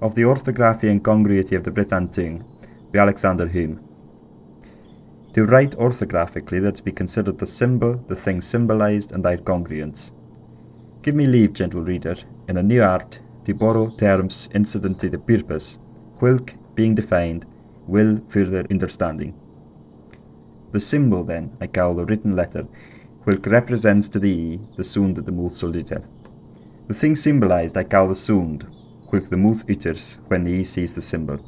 of the orthography and congruity of the Breton tongue by Alexander Hume. To write orthographically, they're to be considered the symbol, the thing symbolised, and their congruence. Give me leave, gentle reader, in a new art, to borrow terms incident to the purpose, whilk, being defined, will further understanding. The symbol, then, I call the written letter, whilk represents to thee the sound that the mouth shall utter. The thing symbolised I call the sound, whilk the mouth utters when the sees the symbol.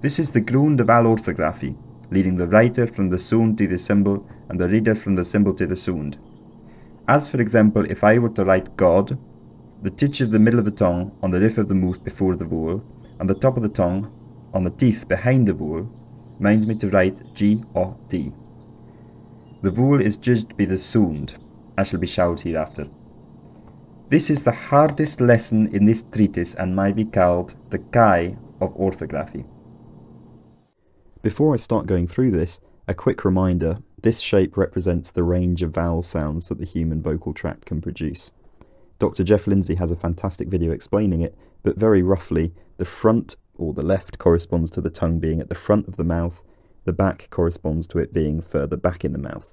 This is the ground of all orthography, leading the writer from the sound to the symbol, and the reader from the symbol to the sound. As for example, if I were to write God, the titch of the middle of the tongue on the roof of the mouth before the vowel, and the top of the tongue on the teeth behind the vowel, minds me to write G-O-D. The vowel is judged by the sound, as shall be showed hereafter. This is the hardest lesson in this treatise, and might be called the Kai of orthography. Before I start going through this, a quick reminder, this shape represents the range of vowel sounds that the human vocal tract can produce. Dr. Jeff Lindsay has a fantastic video explaining it, but very roughly, the front or the left corresponds to the tongue being at the front of the mouth, the back corresponds to it being further back in the mouth.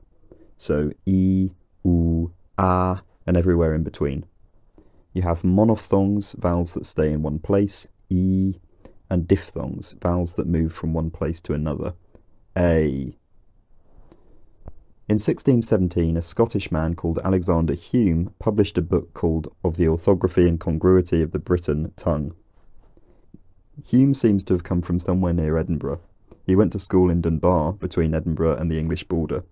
So e, oo, ah, and everywhere in between. You have monophthongs, vowels that stay in one place, e, and diphthongs, vowels that move from one place to another, a. In 1617, a Scottish man called Alexander Hume published a book called Of the Orthography and Congruity of the Breton Tongue. Hume seems to have come from somewhere near Edinburgh. He went to school in Dunbar, between Edinburgh and the English border.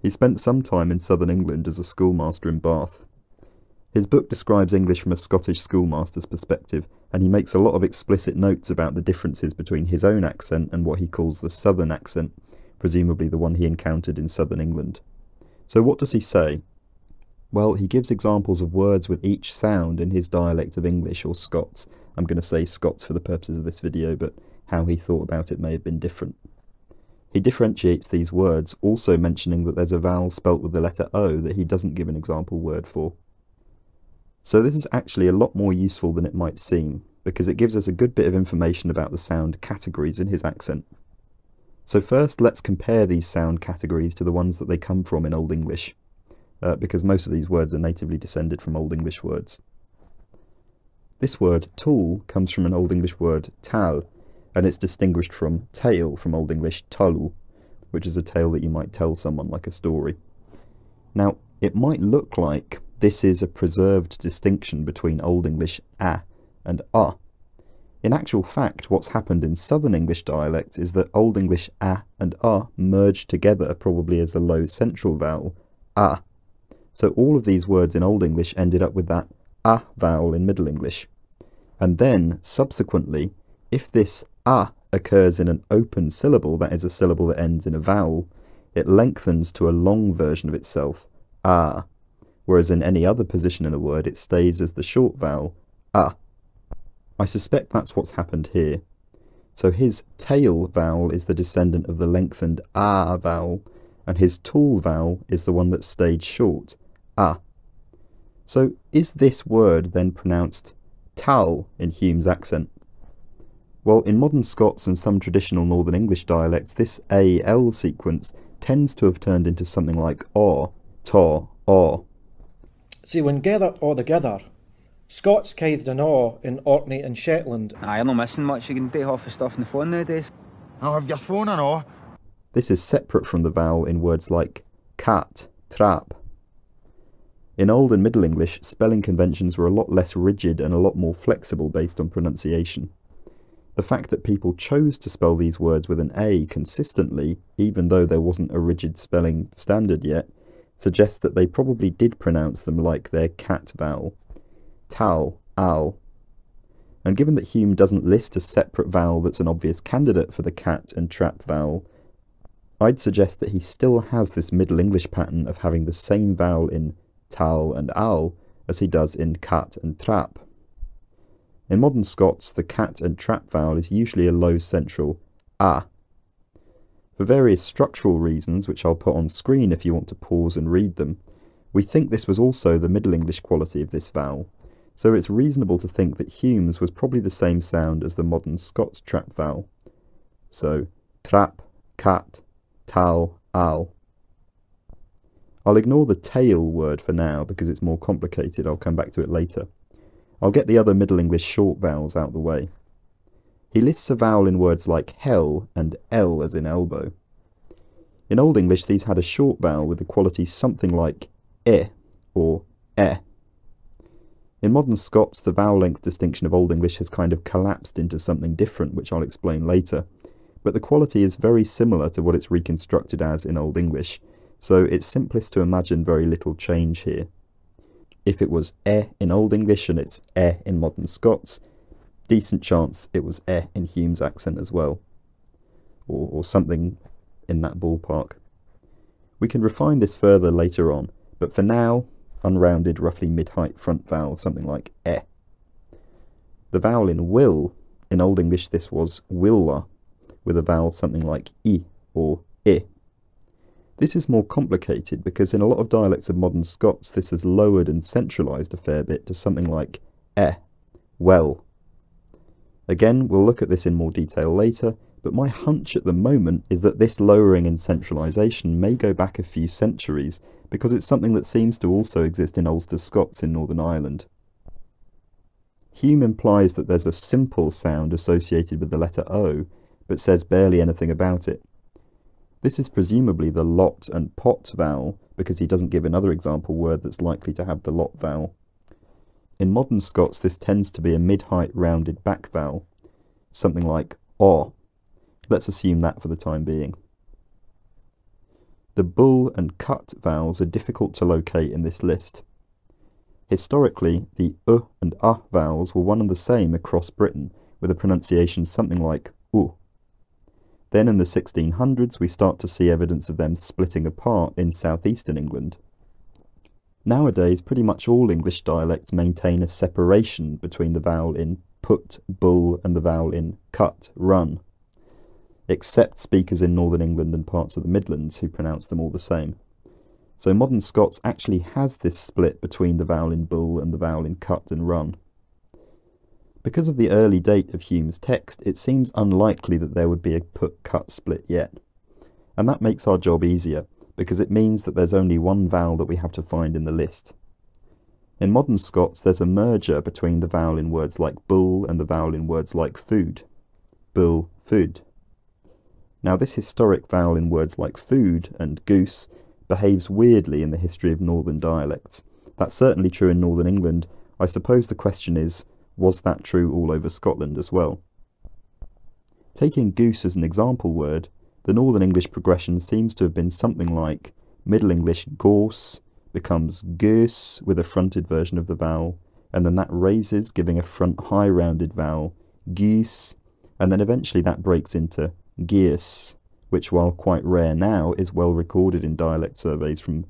He spent some time in southern England as a schoolmaster in Bath. His book describes English from a Scottish schoolmaster's perspective, and he makes a lot of explicit notes about the differences between his own accent and what he calls the southern accent, presumably the one he encountered in southern England. So what does he say? Well, he gives examples of words with each sound in his dialect of English or Scots. I'm going to say Scots for the purposes of this video, but how he thought about it may have been different. He differentiates these words, also mentioning that there's a vowel spelt with the letter O that he doesn't give an example word for. So this is actually a lot more useful than it might seem, because it gives us a good bit of information about the sound categories in his accent. So first, let's compare these sound categories to the ones that they come from in Old English, because most of these words are natively descended from Old English words. This word, tool, comes from an Old English word, tal, and it's distinguished from tale from Old English, talu, which is a tale that you might tell someone like a story. Now, it might look like this is a preserved distinction between Old English a and a. In actual fact, what's happened in Southern English dialects is that Old English a and a merged together probably as a low central vowel, a. So all of these words in Old English ended up with that a vowel in Middle English. And then, subsequently, if this a occurs in an open syllable, that is a syllable that ends in a vowel, it lengthens to a long version of itself, a. Whereas in any other position in a word it stays as the short vowel, a. I suspect that's what's happened here. So his tail vowel is the descendant of the lengthened a vowel, and his tool vowel is the one that stayed short, a. So is this word then pronounced tal in Hume's accent? Well, in modern Scots and some traditional Northern English dialects, this al sequence tends to have turned into something like or, to, or. See, when gather or together, Scots kithed an awe in Orkney and Shetland. Aye, I'm not missing much, you can take off the stuff on the phone nowadays. I'll have your phone and all. This is separate from the vowel in words like cat, trap. In Old and Middle English, spelling conventions were a lot less rigid and a lot more flexible based on pronunciation. The fact that people chose to spell these words with an A consistently, even though there wasn't a rigid spelling standard yet, suggests that they probably did pronounce them like their cat vowel, tal, al. And given that Hume doesn't list a separate vowel that's an obvious candidate for the cat and trap vowel, I'd suggest that he still has this Middle English pattern of having the same vowel in tal and al as he does in cat and trap. In modern Scots, the cat and trap vowel is usually a low central a. For various structural reasons, which I'll put on screen if you want to pause and read them, we think this was also the Middle English quality of this vowel, so it's reasonable to think that Hume's was probably the same sound as the modern Scots trap vowel. So, trap, cat, tal, al. I'll ignore the tail word for now because it's more complicated, I'll come back to it later. I'll get the other Middle English short vowels out the way. He lists a vowel in words like hell and el as in elbow. In Old English these had a short vowel with the quality something like e or e. In modern Scots the vowel length distinction of Old English has kind of collapsed into something different, which I'll explain later, but the quality is very similar to what it's reconstructed as in Old English, so it's simplest to imagine very little change here. If it was e in Old English and it's e in modern Scots, decent chance it was e in Hume's accent as well, or something in that ballpark. We can refine this further later on, but for now, unrounded, roughly mid-height front vowel, something like e. The vowel in will, in Old English this was willa, with a vowel something like i or i. This is more complicated because in a lot of dialects of modern Scots this is lowered and centralised a fair bit to something like e, well. Again, we'll look at this in more detail later, but my hunch at the moment is that this lowering and centralisation may go back a few centuries, because it's something that seems to also exist in Ulster Scots in Northern Ireland. Hume implies that there's a simple sound associated with the letter O, but says barely anything about it. This is presumably the lot and pot vowel, because he doesn't give another example word that's likely to have the lot vowel. In modern Scots this tends to be a mid-height rounded back vowel, something like o. Let's assume that for the time being. The bull and cut vowels are difficult to locate in this list. Historically, the u and a vowels were one and the same across Britain, with a pronunciation something like u. Then in the 1600s we start to see evidence of them splitting apart in southeastern England. Nowadays, pretty much all English dialects maintain a separation between the vowel in put, bull, and the vowel in cut, run, except speakers in Northern England and parts of the Midlands who pronounce them all the same. So modern Scots actually has this split between the vowel in bull and the vowel in cut and run. Because of the early date of Hume's text, it seems unlikely that there would be a put-cut split yet. And that makes our job easier, because it means that there's only one vowel that we have to find in the list. In modern Scots there's a merger between the vowel in words like bull and the vowel in words like food. Bull, food. Now this historic vowel in words like food and goose behaves weirdly in the history of northern dialects. That's certainly true in Northern England. I suppose the question is, was that true all over Scotland as well? Taking goose as an example word, the Northern English progression seems to have been something like Middle English gorse becomes goose with a fronted version of the vowel, and then that raises, giving a front high rounded vowel, geese, and then eventually that breaks into geese, which while quite rare now is well recorded in dialect surveys from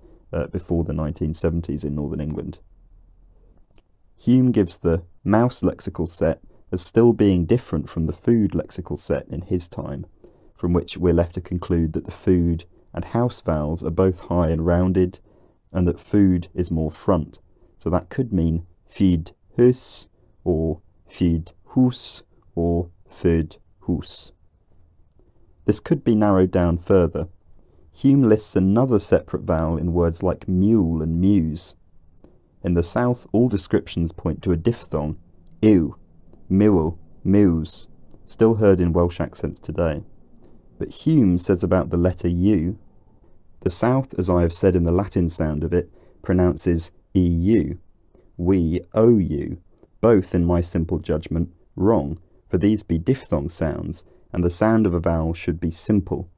before the 1970s in Northern England. Hume gives the mouse lexical set as still being different from the food lexical set in his time, from which we're left to conclude that the food and house vowels are both high and rounded, and that food is more front, so that could mean feed hus, or feed hus, or food hus. This could be narrowed down further. Hume lists another separate vowel in words like mule and muse. In the south all descriptions point to a diphthong, ew, mule, muse, still heard in Welsh accents today. But Hume says about the letter U, the South, as I have said in the Latin sound of it, pronounces EU, we OU, both in my simple judgment wrong, for these be diphthong sounds, and the sound of a vowel should be simple.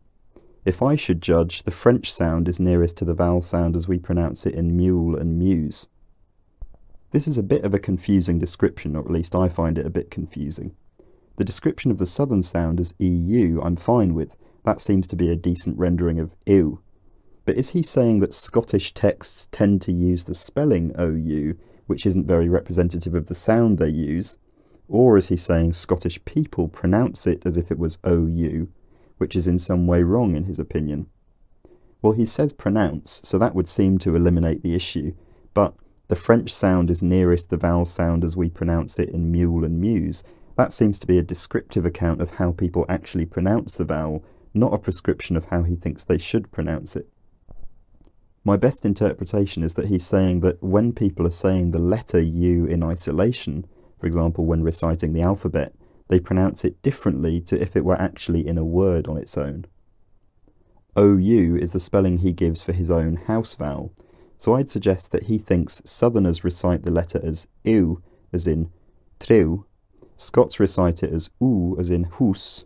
If I should judge, the French sound is nearest to the vowel sound as we pronounce it in mule and muse. This is a bit of a confusing description, or at least I find it a bit confusing. The description of the southern sound as EU I'm fine with, that seems to be a decent rendering of ew. But is he saying that Scottish texts tend to use the spelling OU, which isn't very representative of the sound they use? Or is he saying Scottish people pronounce it as if it was OU, which is in some way wrong in his opinion? Well, he says pronounce, so that would seem to eliminate the issue, but The French sound is nearest the vowel sound as we pronounce it in mule and muse. That seems to be a descriptive account of how people actually pronounce the vowel, not a prescription of how he thinks they should pronounce it. My best interpretation is that he's saying that when people are saying the letter U in isolation, for example when reciting the alphabet, they pronounce it differently to if it were actually in a word on its own. OU is the spelling he gives for his own house vowel, so I'd suggest that he thinks Southerners recite the letter as ew, as in trew, Scots recite it as oo, as in hoose,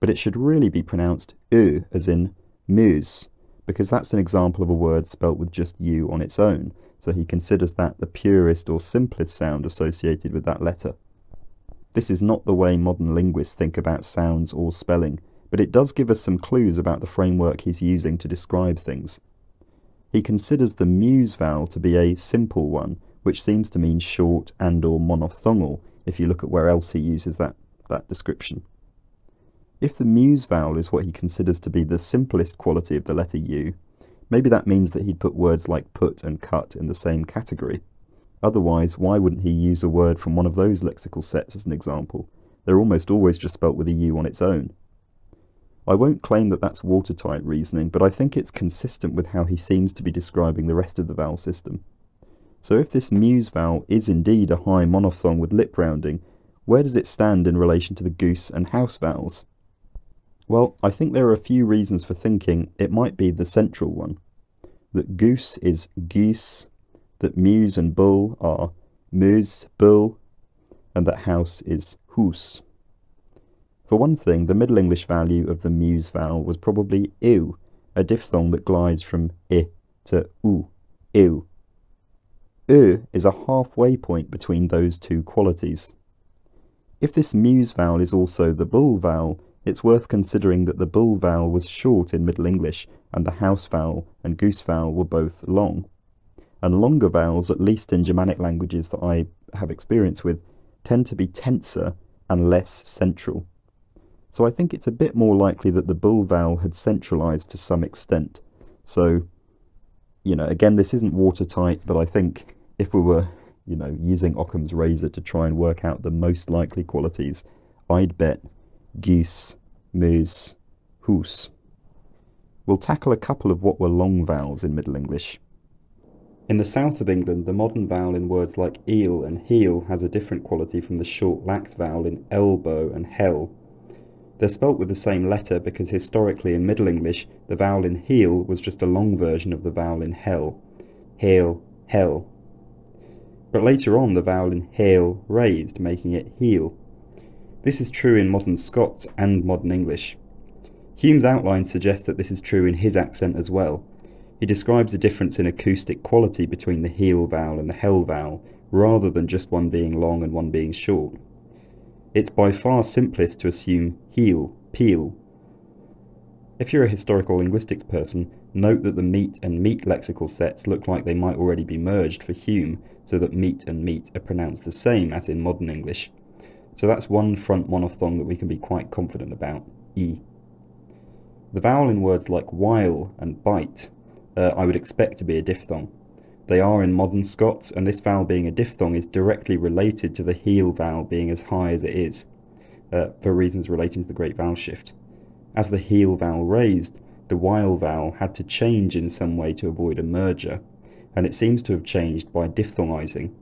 but it should really be pronounced u, as in muse, because that's an example of a word spelt with just u on its own, so he considers that the purest or simplest sound associated with that letter. This is not the way modern linguists think about sounds or spelling, but it does give us some clues about the framework he's using to describe things. He considers the muse vowel to be a simple one, which seems to mean short and or monophthongal, if you look at where else he uses that description. If the muse vowel is what he considers to be the simplest quality of the letter U, maybe that means that he'd put words like put and cut in the same category. Otherwise, why wouldn't he use a word from one of those lexical sets as an example? They're almost always just spelt with a U on its own. I won't claim that that's watertight reasoning, but I think it's consistent with how he seems to be describing the rest of the vowel system. So if this muse vowel is indeed a high monophthong with lip rounding, where does it stand in relation to the goose and house vowels? Well, I think there are a few reasons for thinking it might be the central one. That goose is geese, that muse and bull are muse, bull, and that house is hoose. For one thing, the Middle English value of the muse vowel was probably ew, a diphthong that glides from I to oo, ew. U is a halfway point between those two qualities. If this muse vowel is also the bull vowel, it's worth considering that the bull vowel was short in Middle English and the house vowel and goose vowel were both long. And longer vowels, at least in Germanic languages that I have experience with, tend to be tenser and less central. So I think it's a bit more likely that the bull vowel had centralized to some extent. So, you know, again, this isn't watertight, but I think if we were, you know, using Occam's razor to try and work out the most likely qualities, I'd bet geese, moose, hoose. We'll tackle a couple of what were long vowels in Middle English. In the south of England, the modern vowel in words like eel and heel has a different quality from the short lax vowel in elbow and hell. They're spelt with the same letter because historically in Middle English, the vowel in heel was just a long version of the vowel in hell. Heel, hell. But later on, the vowel in heel raised, making it heel. This is true in modern Scots and modern English. Hume's outline suggests that this is true in his accent as well. He describes a difference in acoustic quality between the heel vowel and the hell vowel, rather than just one being long and one being short. It's by far simplest to assume heel, peel. If you're a historical linguistics person, note that the meat and meat lexical sets look like they might already be merged for Hume, so that meat and meat are pronounced the same as in modern English. So that's one front monophthong that we can be quite confident about, e. The vowel in words like while and bite, I would expect to be a diphthong. They are in modern Scots, and this vowel being a diphthong is directly related to the heel vowel being as high as it is, for reasons relating to the great vowel shift. As the heel vowel raised, the while vowel had to change in some way to avoid a merger, and it seems to have changed by diphthongizing.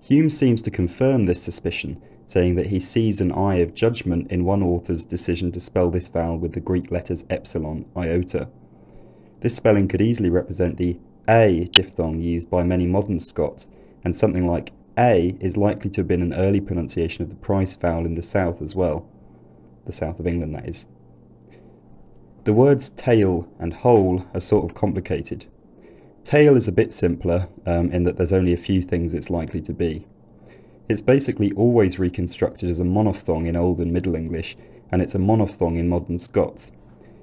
Hume seems to confirm this suspicion, saying that he sees an eye of judgment in one author's decision to spell this vowel with the Greek letters epsilon, iota. This spelling could easily represent the a diphthong used by many modern Scots, and something like a is likely to have been an early pronunciation of the price vowel in the south as well. The south of England, that is. The words tail and hole are sort of complicated. Tail is a bit simpler in that there's only a few things it's likely to be. It's basically always reconstructed as a monophthong in Old and Middle English, and it's a monophthong in modern Scots.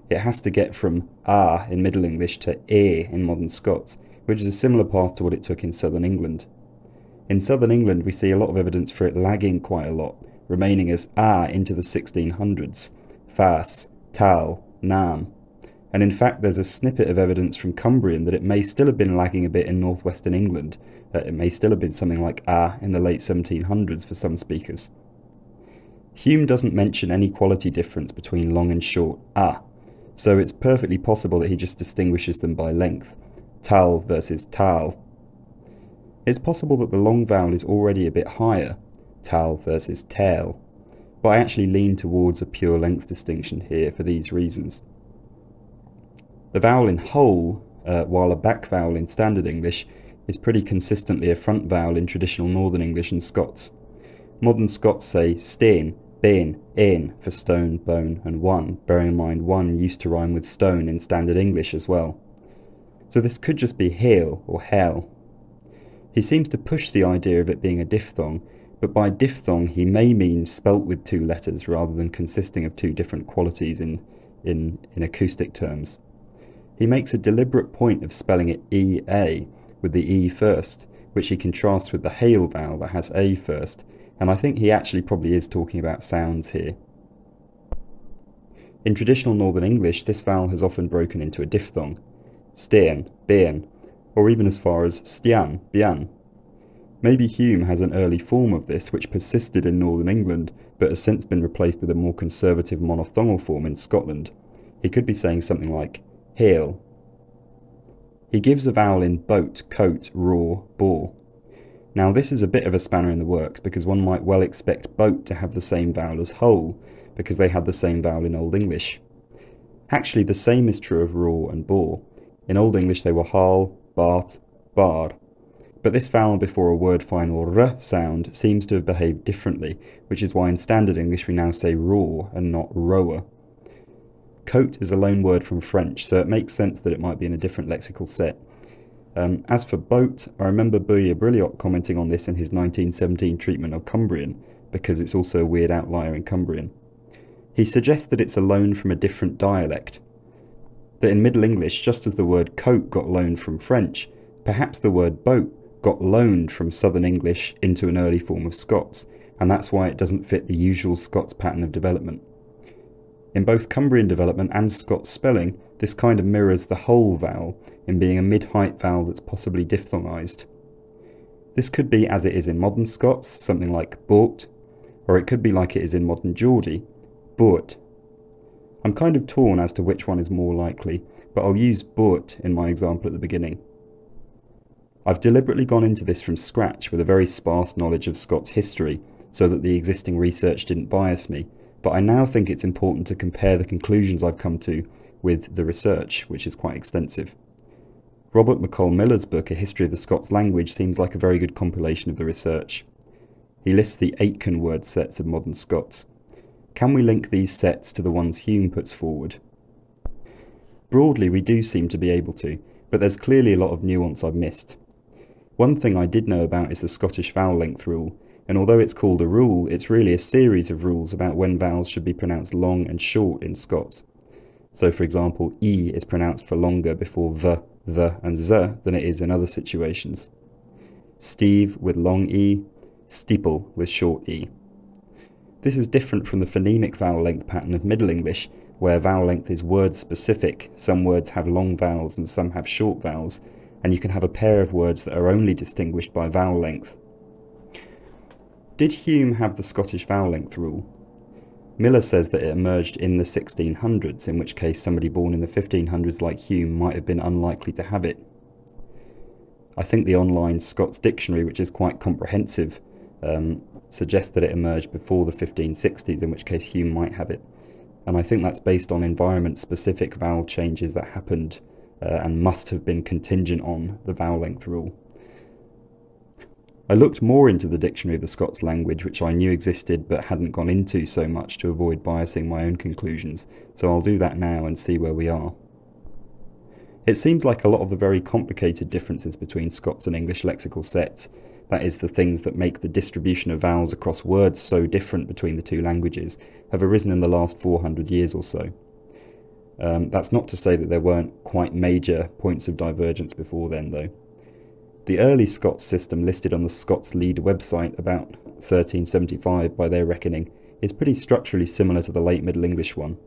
It has to get from ah in Middle English to e in modern Scots, which is a similar path to what it took in Southern England. In Southern England we see a lot of evidence for it lagging quite a lot, remaining as ah into the 1600s, fas, tal, nam, and in fact there's a snippet of evidence from Cumbrian that it may still have been lagging a bit in northwestern England, that it may still have been something like A in the late 1700s for some speakers. Hume doesn't mention any quality difference between long and short A, so it's perfectly possible that he just distinguishes them by length, tal versus tal. It's possible that the long vowel is already a bit higher, tal versus tail, but I actually lean towards a pure length distinction here for these reasons. The vowel in whole, while a back vowel in Standard English, is pretty consistently a front vowel in traditional Northern English and Scots. Modern Scots say stain, bane, ain for stone, bone and one, bearing in mind one used to rhyme with stone in Standard English as well. So this could just be hail or hell. He seems to push the idea of it being a diphthong, but by diphthong he may mean spelt with two letters rather than consisting of two different qualities in acoustic terms. He makes a deliberate point of spelling it E-A with the E first, which he contrasts with the hail vowel that has A first, and I think he actually probably is talking about sounds here. In traditional Northern English, this vowel has often broken into a diphthong, stean, bean, or even as far as stian, bian. Maybe Hume has an early form of this which persisted in Northern England, but has since been replaced with a more conservative monophthongal form in Scotland. He could be saying something like hail. He gives a vowel in boat, coat, raw, bore. Now this is a bit of a spanner in the works, because one might well expect boat to have the same vowel as whole, because they had the same vowel in Old English. Actually the same is true of raw and bore. In Old English they were harl, bart, bar, but this vowel before a word final r sound seems to have behaved differently, which is why in Standard English we now say raw and not rower. Coat is a loan word from French, so it makes sense that it might be in a different lexical set. As for boat, I remember Bouillier-Brilliot commenting on this in his 1917 treatment of Cumbrian, because it's also a weird outlier in Cumbrian. He suggests that it's a loan from a different dialect. That in Middle English, just as the word coat got loaned from French, perhaps the word boat got loaned from Southern English into an early form of Scots, and that's why it doesn't fit the usual Scots pattern of development. In both Cumbrian development and Scots spelling, this kind of mirrors the whole vowel in being a mid-height vowel that's possibly diphthongized. This could be as it is in modern Scots, something like bort, or it could be like it is in modern Geordie, bort. I'm kind of torn as to which one is more likely, but I'll use bort in my example at the beginning. I've deliberately gone into this from scratch with a very sparse knowledge of Scots history, so that the existing research didn't bias me, but I now think it's important to compare the conclusions I've come to with the research, which is quite extensive. Robert McCall Miller's book, A History of the Scots Language, seems like a very good compilation of the research. He lists the Aitken word sets of modern Scots. Can we link these sets to the ones Hume puts forward? Broadly, we do seem to be able to, but there's clearly a lot of nuance I've missed. One thing I did know about is the Scottish vowel length rule, and although it's called a rule, it's really a series of rules about when vowels should be pronounced long and short in Scots. So for example, E is pronounced for longer before V, the and Z than it is in other situations. Steve with long E, steeple with short E. This is different from the phonemic vowel length pattern of Middle English, where vowel length is word specific. Some words have long vowels and some have short vowels, and you can have a pair of words that are only distinguished by vowel length. Did Hume have the Scottish vowel length rule? Miller says that it emerged in the 1600s, in which case somebody born in the 1500s like Hume might have been unlikely to have it. I think the online Scots dictionary, which is quite comprehensive, suggests that it emerged before the 1560s, in which case Hume might have it, and I think that's based on environment-specific vowel changes that happened and must have been contingent on the vowel length rule. I looked more into the Dictionary of the Scots Language, which I knew existed but hadn't gone into so much to avoid biasing my own conclusions, so I'll do that now and see where we are. It seems like a lot of the very complicated differences between Scots and English lexical sets, that is, the things that make the distribution of vowels across words so different between the two languages, have arisen in the last 400 years or so. That's not to say that there weren't quite major points of divergence before then, though. The early Scots system listed on the Scots Lead website about 1375 by their reckoning is pretty structurally similar to the late Middle English one.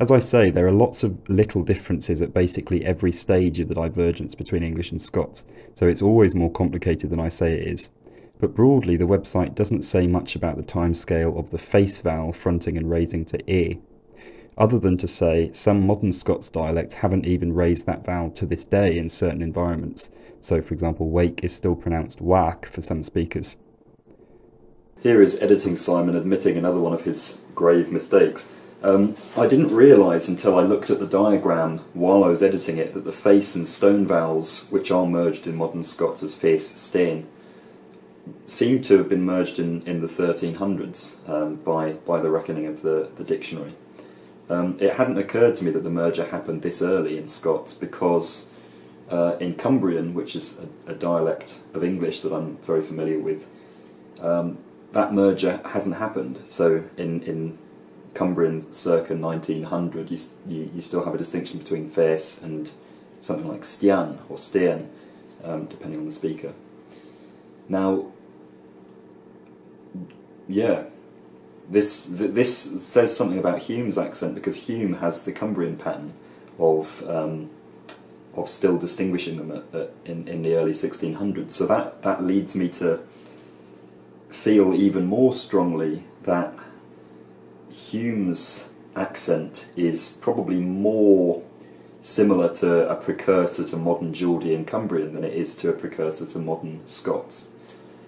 As I say, there are lots of little differences at basically every stage of the divergence between English and Scots, so it's always more complicated than I say it is. But broadly, the website doesn't say much about the timescale of the face vowel fronting and raising to ear, other than to say some modern Scots dialects haven't even raised that vowel to this day in certain environments. So, for example, wake is still pronounced whack for some speakers. Here is editing Simon admitting another one of his grave mistakes. I didn't realise until I looked at the diagram while I was editing it that the face and stone vowels, which are merged in modern Scots as face, stain, seem to have been merged in the 1300s by the reckoning of the dictionary. It hadn't occurred to me that the merger happened this early in Scots because in Cumbrian, which is a dialect of English that I'm very familiar with, that merger hasn't happened. So in Cumbrian circa 1900 you still have a distinction between face and something like stian or stean, depending on the speaker. Now, yeah, this says something about Hume's accent, because Hume has the Cumbrian pattern of still distinguishing them in the early 1600s. So that leads me to feel even more strongly that Hume's accent is probably more similar to a precursor to modern Geordian Cumbrian than it is to a precursor to modern Scots.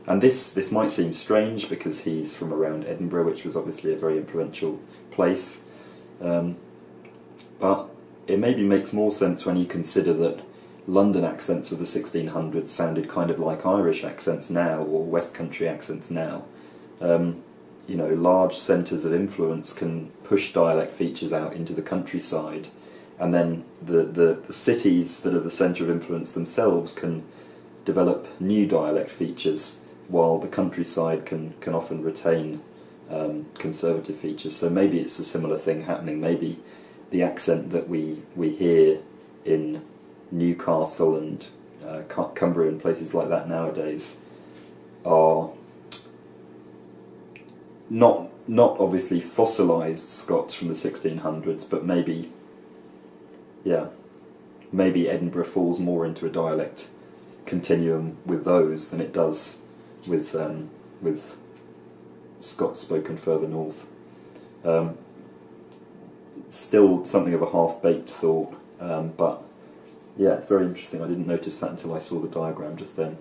And this might seem strange because he's from around Edinburgh, which was obviously a very influential place, but it maybe makes more sense when you consider that London accents of the 1600s sounded kind of like Irish accents now, or West Country accents now. You know, large centres of influence can push dialect features out into the countryside, and then the cities that are the centre of influence themselves can develop new dialect features, while the countryside can often retain conservative features. So maybe it's a similar thing happening. Maybe the accent that we hear in Newcastle and Cumbria and places like that nowadays are not obviously fossilised Scots from the 1600s, but maybe, yeah, maybe Edinburgh falls more into a dialect continuum with those than it does with Scots spoken further north. Still something of a half-baked thought, but yeah, it's very interesting. I didn't notice that until I saw the diagram just then.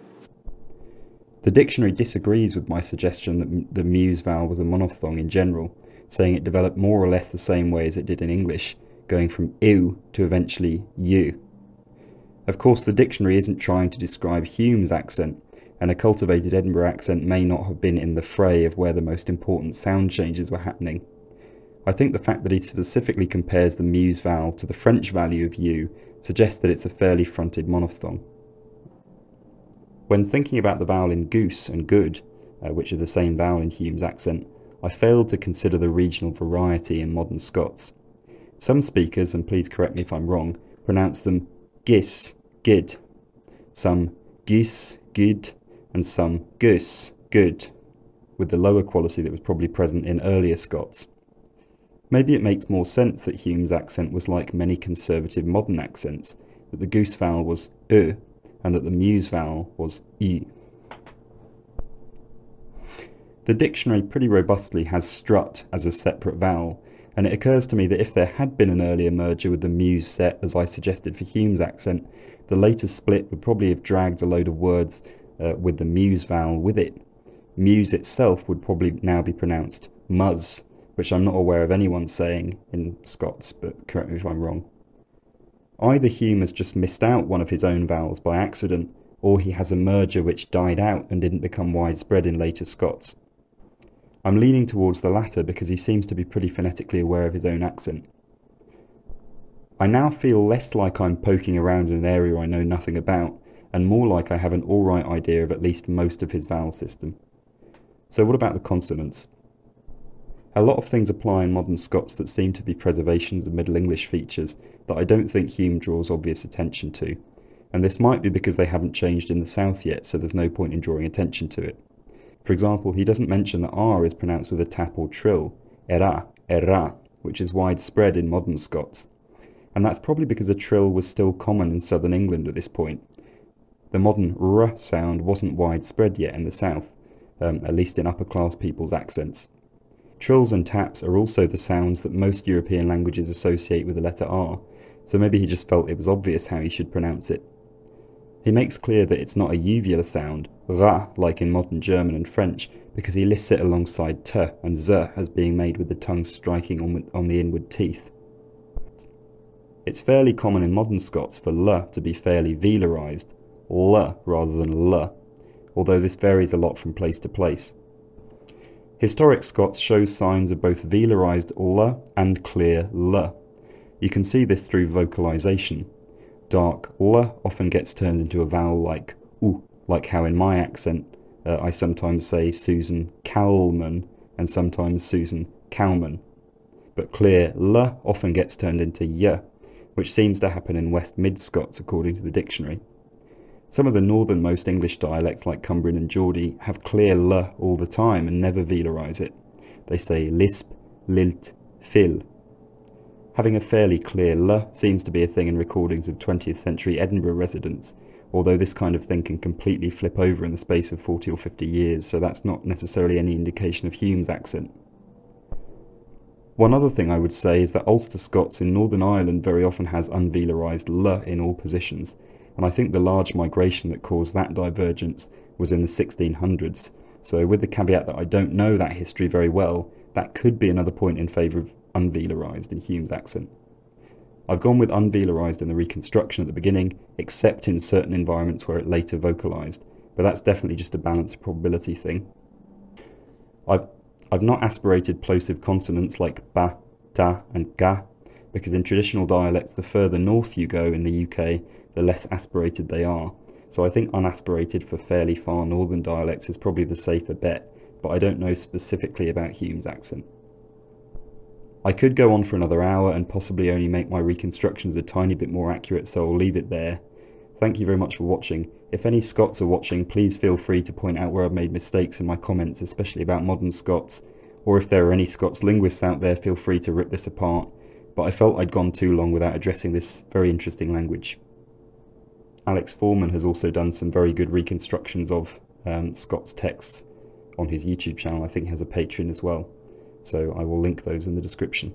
The dictionary disagrees with my suggestion that the muse vowel was a monophthong in general, saying it developed more or less the same way as it did in English, going from ew to eventually you. Of course, the dictionary isn't trying to describe Hume's accent, and a cultivated Edinburgh accent may not have been in the fray of where the most important sound changes were happening. I think the fact that he specifically compares the muse vowel to the French value of u suggests that it's a fairly fronted monophthong. When thinking about the vowel in goose and good, which are the same vowel in Hume's accent, I failed to consider the regional variety in modern Scots. Some speakers, and please correct me if I'm wrong, pronounce them gis, gid, some gis, gid, and some goose, good, with the lower quality that was probably present in earlier Scots. Maybe it makes more sense that Hume's accent was like many conservative modern accents, that the goose vowel was ö, and that the muse vowel was e. The dictionary pretty robustly has strut as a separate vowel, and it occurs to me that if there had been an earlier merger with the muse set, as I suggested for Hume's accent, the later split would probably have dragged a load of words with the muse vowel with it. Muse itself would probably now be pronounced muzz, which I'm not aware of anyone saying in Scots, but correct me if I'm wrong. Either Hume has just missed out one of his own vowels by accident, or he has a merger which died out and didn't become widespread in later Scots. I'm leaning towards the latter because he seems to be pretty phonetically aware of his own accent. I now feel less like I'm poking around in an area I know nothing about, and more like I have an alright idea of at least most of his vowel system. So what about the consonants? A lot of things apply in modern Scots that seem to be preservations of Middle English features that I don't think Hume draws obvious attention to, and this might be because they haven't changed in the south yet, so there's no point in drawing attention to it. For example, he doesn't mention that R is pronounced with a tap or trill, era, era, which is widespread in modern Scots, and that's probably because a trill was still common in southern England at this point. The modern r sound wasn't widespread yet in the south, at least in upper-class people's accents. Trills and taps are also the sounds that most European languages associate with the letter R, so maybe he just felt it was obvious how he should pronounce it. He makes clear that it's not a uvular sound, ra, like in modern German and French, because he lists it alongside t and z as being made with the tongue striking on the inward teeth. It's fairly common in modern Scots for l to be fairly velarised, l rather than l, although this varies a lot from place to place. Historic Scots show signs of both velarised l and clear l. You can see this through vocalisation. Dark l often gets turned into a vowel like oo, like how in my accent I sometimes say Susan Calman and sometimes Susan Calman. But clear l often gets turned into y, which seems to happen in West Mid Scots according to the dictionary. Some of the northernmost English dialects like Cumbrian and Geordie have clear l all the time and never velarise it. They say lisp, lilt, fil. Having a fairly clear l seems to be a thing in recordings of 20th century Edinburgh residents, although this kind of thing can completely flip over in the space of 40 or 50 years, so that's not necessarily any indication of Hume's accent. One other thing I would say is that Ulster Scots in Northern Ireland very often has unvelarised l in all positions, and I think the large migration that caused that divergence was in the 1600s, so with the caveat that I don't know that history very well, that could be another point in favour of unvelarised in Hume's accent. I've gone with unvelarised in the reconstruction at the beginning, except in certain environments where it later vocalised, but that's definitely just a balance of probability thing. I've not aspirated plosive consonants like ba, ta and ga, because in traditional dialects the further north you go in the UK, the less aspirated they are, so I think unaspirated for fairly far northern dialects is probably the safer bet, but I don't know specifically about Hume's accent. I could go on for another hour and possibly only make my reconstructions a tiny bit more accurate, so I'll leave it there. Thank you very much for watching. If any Scots are watching, please feel free to point out where I've made mistakes in my comments, especially about modern Scots, or if there are any Scots linguists out there, feel free to rip this apart, but I felt I'd gone too long without addressing this very interesting language. Alex Foreman has also done some very good reconstructions of Scots texts on his YouTube channel. I think he has a Patreon as well, so I will link those in the description.